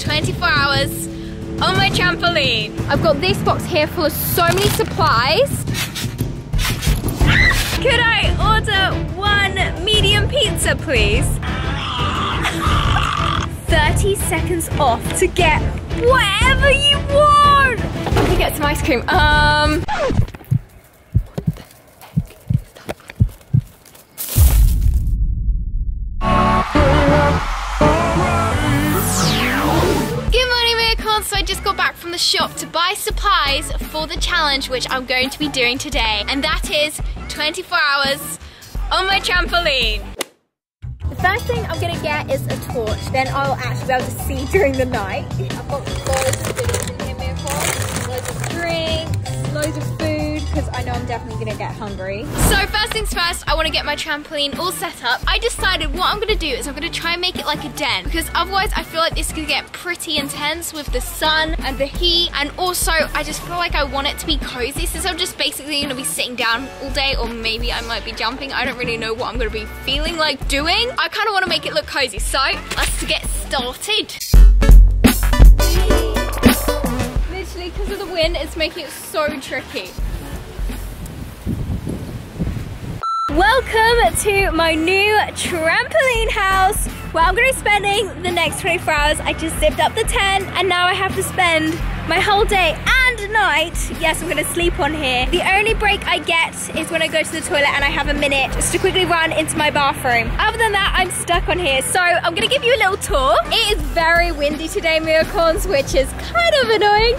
24 hours on my trampoline. I've got this box here full of so many supplies. Could I order one medium pizza, please? 30 seconds off to get whatever you want. I can get some ice cream. The shop to buy supplies for the challenge which I'm going to be doing today, and that is 24 hours on my trampoline. The first thing I'm gonna get is a torch, then I'll actually be able to see during the night. I've got loads of goodies in here, Miacorns, loads of drinks, loads of food, because I know I'm definitely gonna get hungry. So first things first, I want to get my trampoline all set up. I decided what I'm gonna do is I'm gonna try and make it like a den, because otherwise I feel like this could get pretty intense with the sun and the heat, and also I just feel like I want it to be cozy since I'm just basically gonna be sitting down all day, or maybe I might be jumping. I don't really know what I'm gonna be feeling like doing. I kind of want to make it look cozy, so let's get started. Literally because of the wind, it's making it so tricky. Welcome to my new trampoline house where I'm going to be spending the next 24 hours. I just zipped up the tent and now I have to spend my whole day and night. Yes, I'm going to sleep on here. The only break I get is when I go to the toilet and I have a minute just to quickly run into my bathroom. Other than that, I'm stuck on here. So I'm going to give you a little tour. It is very windy today, Miacorns, which is kind of annoying.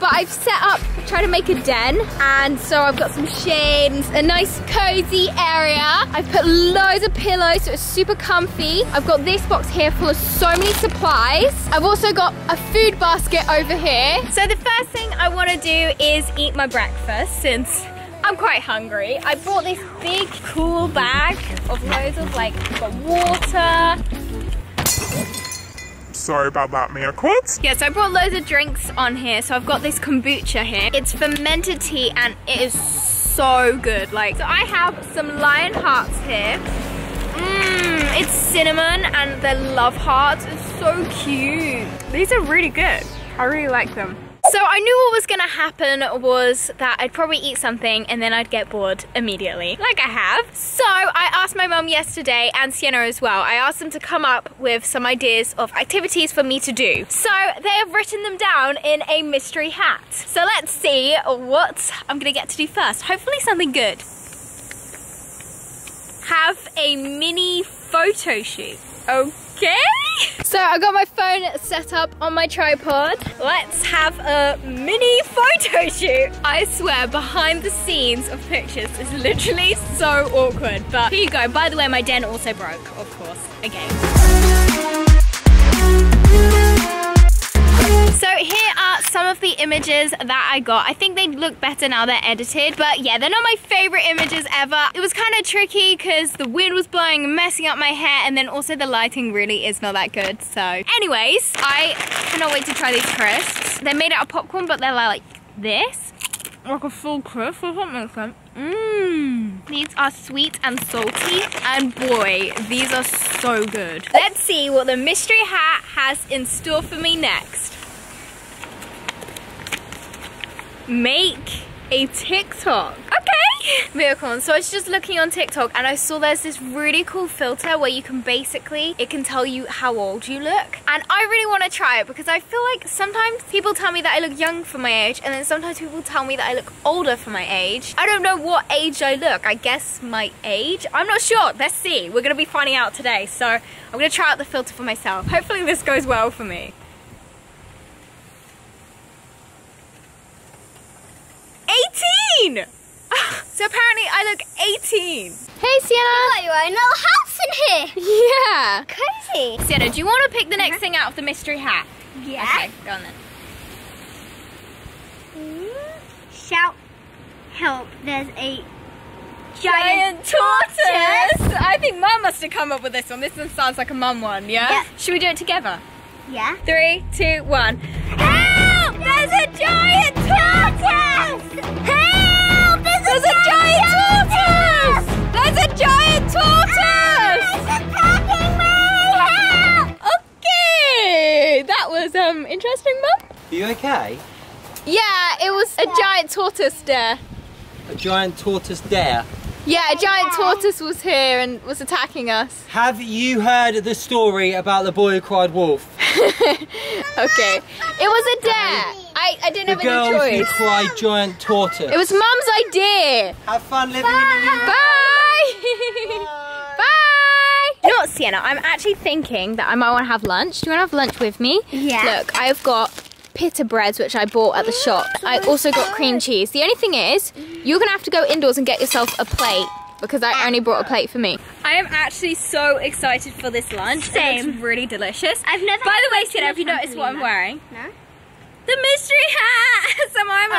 But I've set up, try to make a den, and so I've got some shades, a nice cozy area. I've put loads of pillows so it's super comfy. I've got this box here full of so many supplies. I've also got a food basket over here. So the first thing I want to do is eat my breakfast since I'm quite hungry. I bought this big cool bag of loads of like water. Sorry about that, Miacorns. Yeah, so I brought loads of drinks on here. So I've got this kombucha here. It's fermented tea and it is so good. So I have some lion hearts here. It's cinnamon and the love hearts. It's so cute. These are really good. I really like them. So I knew what was gonna happen was that I'd probably eat something and then I'd get bored immediately, like I have. So I asked my mum yesterday, and Sienna as well, I asked them to come up with some ideas of activities for me to do. So they have written them down in a mystery hat. So let's see what I'm gonna get to do first. Hopefully something good. Have a mini photo shoot. Okay. So I got my phone set up on my tripod. Let's have a mini photo shoot. I swear, behind the scenes of pictures is literally so awkward. But here you go. By the way, my den also broke, of course, again. So here are some of the images that I got. I think they look better now they're edited, but yeah, they're not my favorite images ever. It was kind of tricky because the wind was blowing and messing up my hair, and then also the lighting really is not that good. So anyways, I cannot wait to try these crisps. They're made out of popcorn, but they're like this. Like a full crisp or something. These are sweet and salty, and boy, these are so good. Let's see what the mystery hat has in store for me next. Make a TikTok. Okay. Miacorns, so I was just looking on TikTok and I saw there's this really cool filter where you can basically, it can tell you how old you look. And I really want to try it because I feel like sometimes people tell me that I look young for my age, and then sometimes people tell me that I look older for my age. I don't know what age I look. I guess my age? I'm not sure. Let's see. We're going to be finding out today. So I'm going to try out the filter for myself. Hopefully this goes well for me. 18! So apparently I look 18. Hey Sienna! Oh, you're in a little house in here! Yeah! Cozy! Sienna, do you want to pick the next thing out of the mystery hat? Yeah. Okay, go on then. Shout help, there's a giant tortoise! I think Mum must have come up with this one. This one sounds like a Mum one, yeah? Yep. Should we do it together? Yeah. 3, 2, 1. Help! There's a giant tortoise! Help! There's a giant tortoise! There's a giant tortoise! It's attacking me! Help! Okay! That was was interesting, Mum. Are you okay? Yeah, it was a giant tortoise dare. A giant tortoise dare? Yeah, a giant tortoise was here and was attacking us. Have you heard the story about the boy who cried wolf? Okay. It was a dare. I didn't have any choice. The girl who cried giant tortoise. It was Mum's idea. Have fun living in the new world. Bye. Bye. Bye. Not Sienna. I'm actually thinking that I might want to have lunch. Do you want to have lunch with me? Yeah. Look, I've got pita breads, which I bought at the shop. I also got cream cheese. The only thing is, you're gonna have to go indoors and get yourself a plate, because I only brought a plate for me. I am actually so excited for this lunch. Same. It looks really delicious. I've never. By the way, Sienna, have you noticed what I'm wearing? No. The mystery hat. Somehow I'm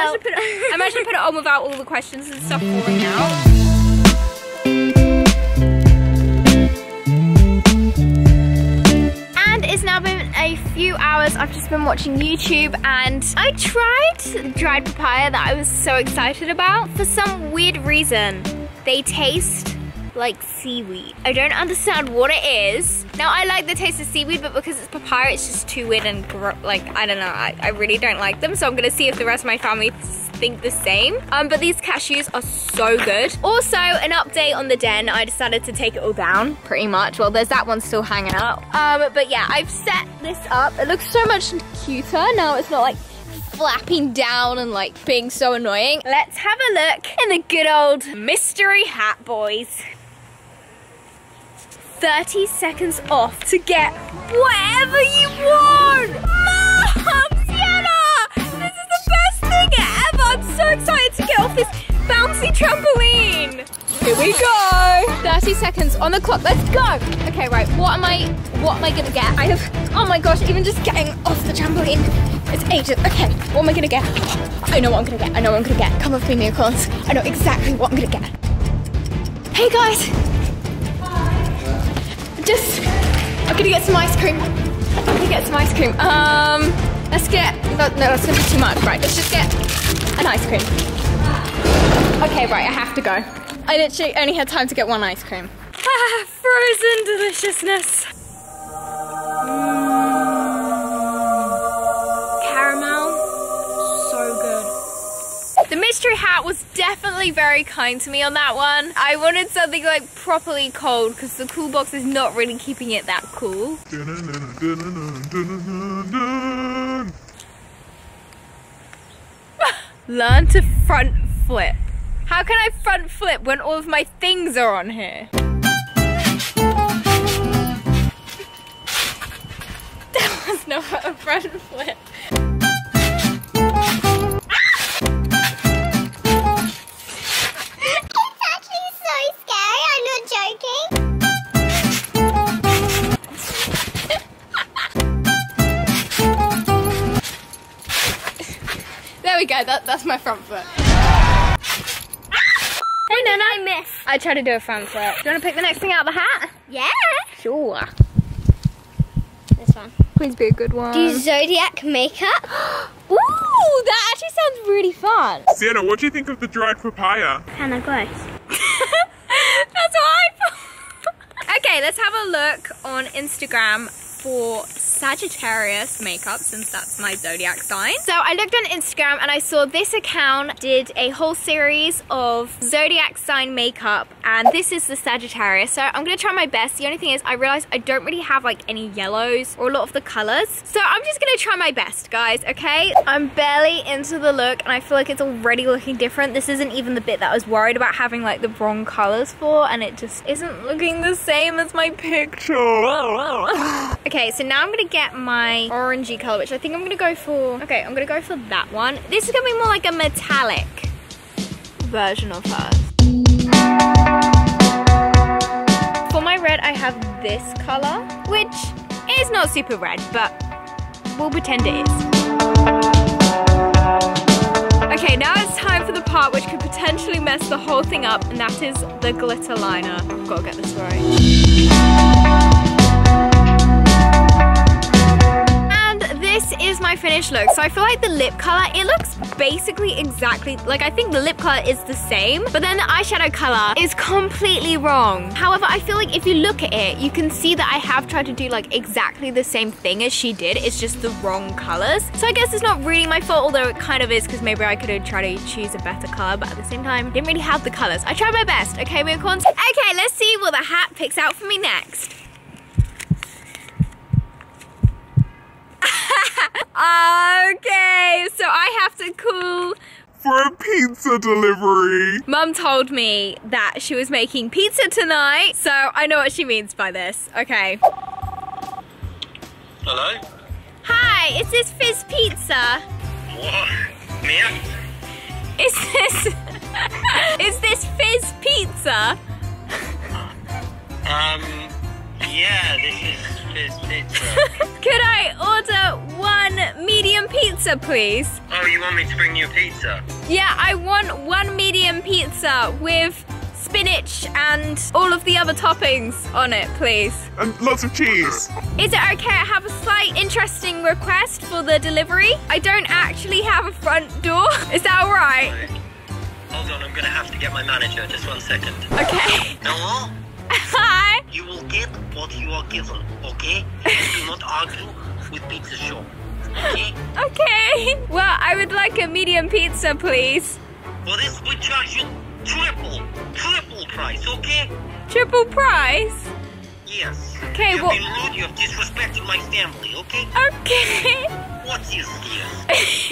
actually put it on without all the questions and stuff falling out. Few hours I've just been watching YouTube, and I tried the dried papaya that I was so excited about. For some weird reason, they taste like seaweed. I don't understand what it is. Now, I like the taste of seaweed, but because it's papaya, it's just too weird and like, I don't know, I really don't like them. So I'm gonna see if the rest of my family think the same. But these cashews are so good. Also, an update on the den. I decided to take it all down, pretty much. Well, there's that one still hanging out. But yeah, I've set this up. It looks so much cuter now. It's not like flapping down and like being so annoying. Let's have a look in the good old mystery hat, boys. 30 seconds off to get whatever you want. Mom, Sienna, this is the best thing ever. I'm so excited to get off this bouncy trampoline. Here we go. 30 seconds on the clock, let's go. Okay, right, what am I gonna get? I have, oh my gosh, even just getting off the trampoline, it's ages. Okay, what am I gonna get? I know what I'm gonna get, I know what I'm gonna get. Come with me, Miacorns. I know exactly what I'm gonna get. Hey guys. I'm gonna get some ice cream. I'm gonna get some ice cream. Let's get, no, that's gonna be too much. Right, let's just get an ice cream. Okay, right, I have to go. I literally only had time to get one ice cream. Ah, frozen deliciousness. Caramel, so good. The mystery hat was definitely very kind to me on that one. I wanted something like properly cold, because the cool box is not really keeping it that cool. Learn to front flip. How can I front flip when all of my things are on here? That was not a front flip. That's my front foot. Ah! Hey, Nana. I missed. I tried to do a front foot. Do you want to pick the next thing out of the hat? Yeah. Sure. This one. Please be a good one. Do zodiac makeup? Ooh, that actually sounds really fun. Sienna, what do you think of the dried papaya? Kind of gross. That's what I thought. Okay, let's have a look on Instagram for Sagittarius makeup, since that's my zodiac sign. So I looked on Instagram and I saw this account did a whole series of zodiac sign makeup, and this is the Sagittarius. So I'm gonna try my best. The only thing is I realized I don't really have like any yellows or a lot of the colors. So I'm just gonna try my best, guys, okay? I'm barely into the look and I feel like it's already looking different. This isn't even the bit that I was worried about having like the wrong colors for, and it just isn't looking the same as my picture. Okay, so now I'm gonna get my orangey color, which I think I'm gonna go for. Okay, I'm gonna go for that one. This is gonna be more like a metallic version of her. For my red, I have this color, which is not super red, but we'll pretend it is. Okay, now it's time for the part which could potentially mess the whole thing up, and that is the glitter liner. I've got to get this right. This is my finished look. So I feel like the lip color, it looks basically exactly, like I think the lip color is the same, but then the eyeshadow color is completely wrong. However, I feel like if you look at it, you can see that I have tried to do like exactly the same thing as she did. It's just the wrong colors. So I guess it's not really my fault, although it kind of is, because maybe I could have tried to choose a better color, but at the same time, didn't really have the colors. I tried my best, okay, Miacorns? Okay, let's see what the hat picks out for me next. Okay, so I have to call for a pizza delivery. Mum told me that she was making pizza tonight, so I know what she means by this. Okay. Hello? Hi, is this Fizz Pizza? What? Mia? Is this... is this Fizz Pizza? Yeah, this is Fizz Pizza. Could I order one medium pizza, please? Oh, you want me to bring you a pizza? Yeah, I want one medium pizza with spinach and all of the other toppings on it, please. And lots of cheese. Is it okay? I have a slight interesting request for the delivery. I don't actually have a front door. Is that all right? Hold on, I'm gonna have to get my manager. Just 1 second. Okay. Hello? Hi. You will get what you are given, okay? Do not argue with pizza shop, okay? Okay. Well, I would like a medium pizza, please. For this, we charge you triple price, okay? Triple price? Yes. Okay, well... You've been rude, you have disrespected my family, okay? Okay. What is this?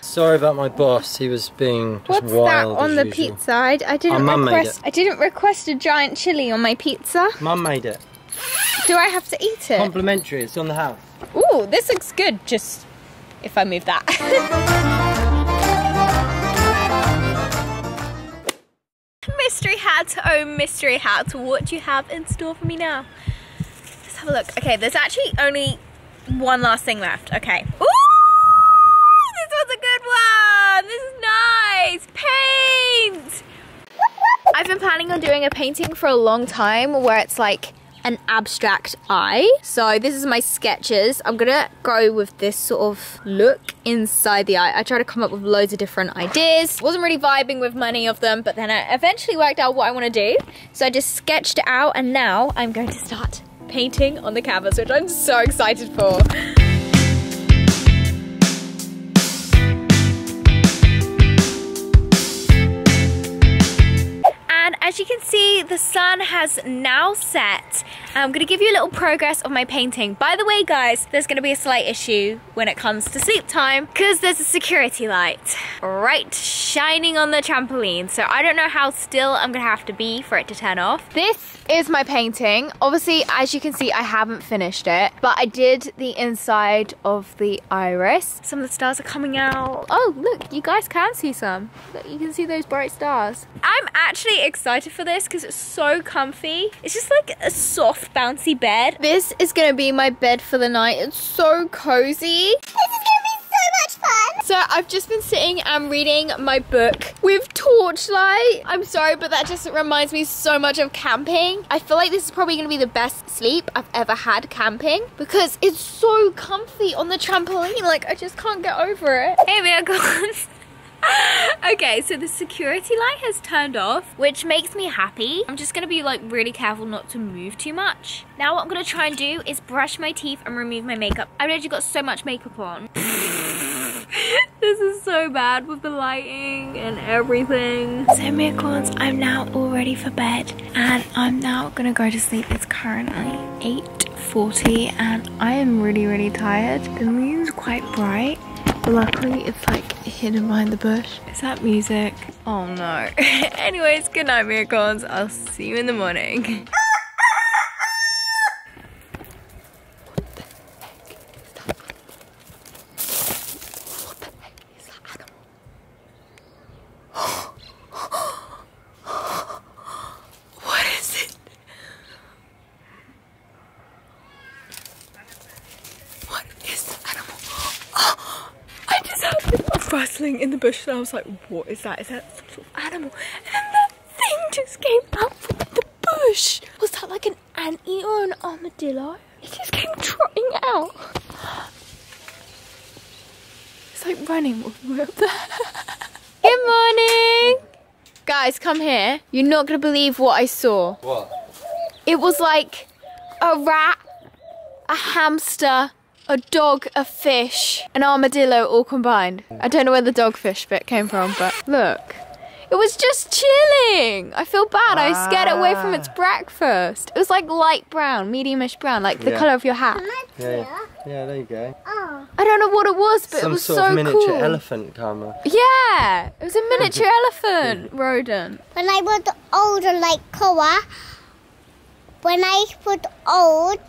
Sorry about my boss, he was being just wild. What's that on the pizza? I didn't request a giant chili on my pizza. Mum made it. Do I have to eat it? Complimentary, it's on the house. Ooh, this looks good, just if I move that. Mystery hat, oh mystery hat, what do you have in store for me now? Let's have a look. Okay, there's actually only one last thing left, okay. Ooh! That's a good one! This is nice! Paint! I've been planning on doing a painting for a long time where it's like an abstract eye. So this is my sketches. I'm gonna go with this sort of look inside the eye. I try to come up with loads of different ideas. Wasn't really vibing with many of them, but then I eventually worked out what I wanna do. So I just sketched it out and now I'm going to start painting on the canvas, which I'm so excited for. As you can see, the sun has now set. I'm gonna give you a little progress of my painting. By the way, guys, there's gonna be a slight issue when it comes to sleep time because there's a security light right shining on the trampoline. So I don't know how still I'm gonna have to be for it to turn off. This is my painting. Obviously, as you can see, I haven't finished it, but I did the inside of the iris. Some of the stars are coming out. Oh, look, you guys can see some. Look, you can see those bright stars. I'm actually excited for this because it's so comfy. It's just like a soft bouncy bed. This is gonna be my bed for the night. It's so cozy. This is gonna be so much fun. So I've just been sitting and reading my book with torchlight. I'm sorry, but that just reminds me so much of camping. I feel like this is probably gonna be the best sleep I've ever had camping because it's so comfy on the trampoline. Like I just can't get over it. Hey Miacorns. Okay, so the security light has turned off, which makes me happy. I'm just gonna be like really careful not to move too much. Now what I'm gonna try and do is brush my teeth and remove my makeup. I've already got so much makeup on. This is so bad with the lighting and everything. So Miacorns, I'm now all ready for bed and I'm now gonna go to sleep. It's currently 8:40 and I am really tired. The moon's quite bright. Luckily, it's like hidden behind the bush. Is that music? Oh no. Anyways, good night, Miacorns. I'll see you in the morning. What the heck is that animal? What is it? something in the bush and I was like, what is that? Is that some sort of animal? And that thing just came out from the bush. Was that like an anteater or an armadillo? It just came trotting out. It's like running all the way up there. Good morning. Guys, come here. You're not going to believe what I saw. What? It was like a rat, a hamster, a dog, a fish, an armadillo all combined. I don't know where the dogfish bit came from, but look. It was just chilling. I feel bad. I scared it away from its breakfast. It was like light brown, mediumish brown, like the colour of your hat. Yeah, there you go. Oh. I don't know what it was, but it was so cool. Some sort of miniature elephant, Karma. Yeah, it was a miniature elephant rodent. When I was older, like Koa, when I was old,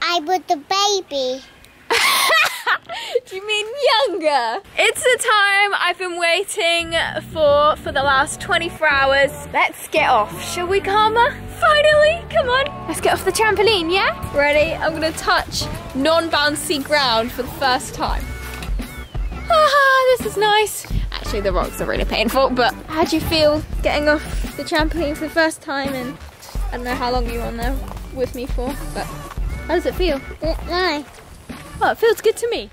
I was a baby. Do you mean younger? It's the time I've been waiting for the last 24 hours. Let's get off, shall we, Karma? Finally, come on. Let's get off the trampoline, yeah? Ready? I'm gonna touch non-bouncy ground for the first time. Ah, this is nice. Actually, the rocks are really painful, but how do you feel getting off the trampoline for the first time? And I don't know how long you were on there with me for, but how does it feel? It's nice. Well, it feels good to me.